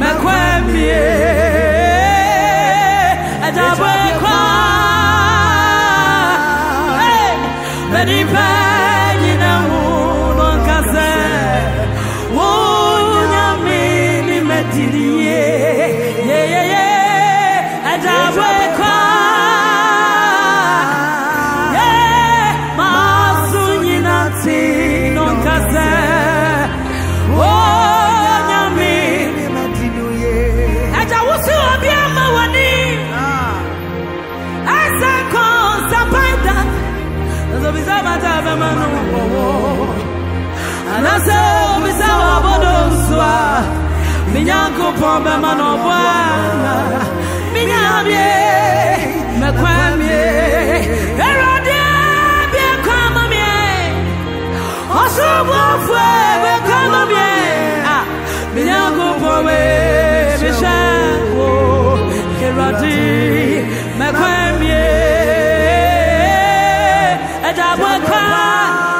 Mekwa mie, eja bwa kwa.